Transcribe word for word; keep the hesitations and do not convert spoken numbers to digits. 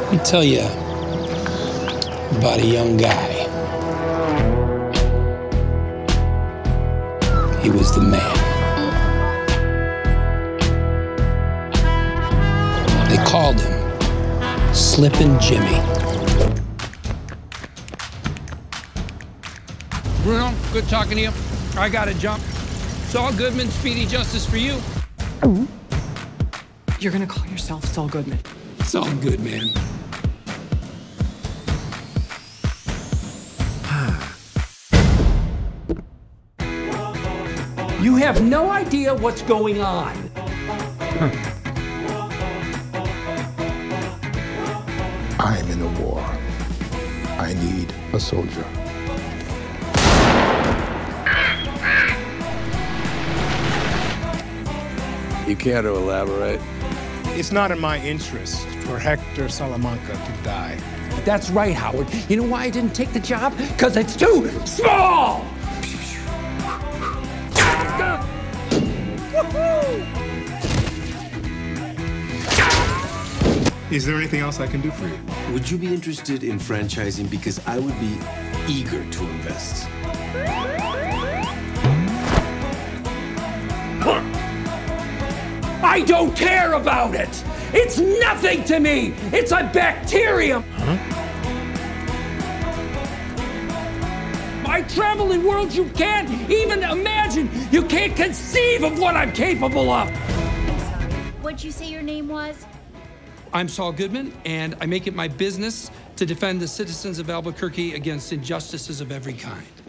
Let me tell you about a young guy. He was the man. They called him Slippin' Jimmy. Bruno, good talking to you. I gotta jump. Saul Goodman, speedy justice for you. Ooh. You're gonna call yourself Saul Goodman. Saul Goodman. You have no idea what's going on. Huh. I'm in a war. I need a soldier. You care to elaborate? It's not in my interest for Hector Salamanca to die. That's right, Howard. You know why I didn't take the job? Because it's too small! Is there anything else I can do for you? Would you be interested in franchising? Because I would be eager to invest. I don't care about it! It's nothing to me! It's a bacterium! Huh? I travel in worlds you can't even imagine! You can't conceive of what I'm capable of! I'm sorry. What'd you say your name was? I'm Saul Goodman, and I make it my business to defend the citizens of Albuquerque against injustices of every kind.